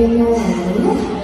Black